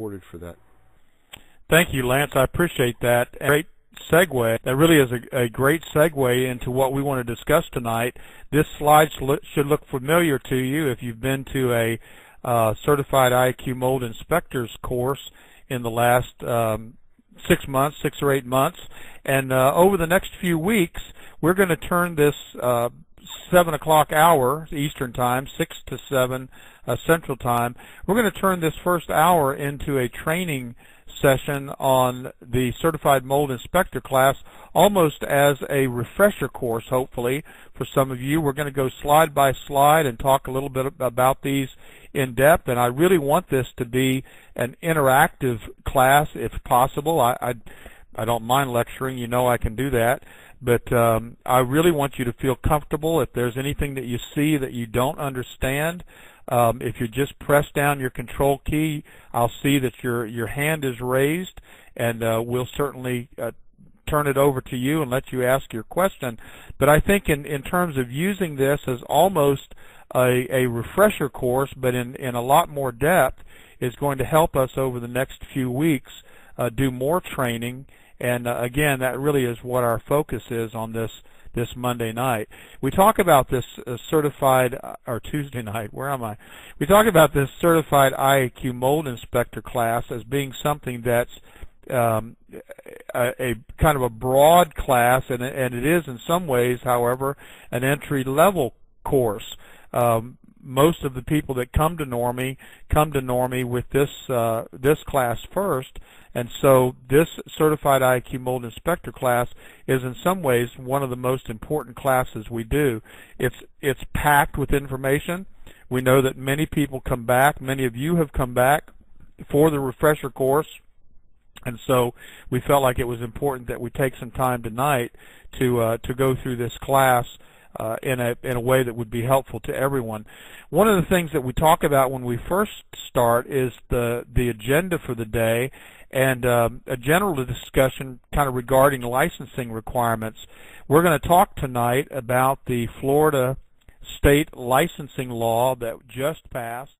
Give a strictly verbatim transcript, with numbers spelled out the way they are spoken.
rewarded for that. Thank you, Lance. I appreciate that. Great segue. That really is a, a great segue into what we want to discuss tonight. This slide should look familiar to you if you've been to a uh, certified I A Q mold inspectors course in the last um, six months, six or eight months. And uh, over the next few weeks, we're going to turn this uh, seven o'clock hour Eastern Time, six to seven uh, Central Time. We're going to turn this first hour into a training session on the Certified Mold Inspector class, almost as a refresher course, hopefully, for some of you. We're going to go slide by slide and talk a little bit about these in depth, and I really want this to be an interactive class if possible. I, I, I don't mind lecturing. You know I can do that. But um, I really want you to feel comfortable. If there's anything that you see that you don't understand, um, if you just press down your control key, I'll see that your, your hand is raised, and uh, we'll certainly uh, turn it over to you and let you ask your question. But I think in, in terms of using this as almost a, a refresher course, but in, in a lot more depth, is going to help us over the next few weeks uh, do more training. And uh, again, that really is what our focus is on this this Monday night. We talk about this uh, certified, uh, or Tuesday night, where am I? We talk about this certified I A Q mold inspector class as being something that's um, a, a kind of a broad class, and, and it is in some ways, however, an entry-level course. Um, most of the people that come to NORMI come to NORMI with this uh, this class first, and so this Certified I A Q Mold Inspector class is in some ways one of the most important classes we do. It's it's packed with information. We know that many people come back, many of you have come back for the refresher course, and so we felt like it was important that we take some time tonight to uh, to go through this class Uh, in a in a way that would be helpful to everyone. One of the things that we talk about when we first start is the the agenda for the day, and um, a general discussion kind of regarding licensing requirements. We're going to talk tonight about the Florida state licensing law that just passed.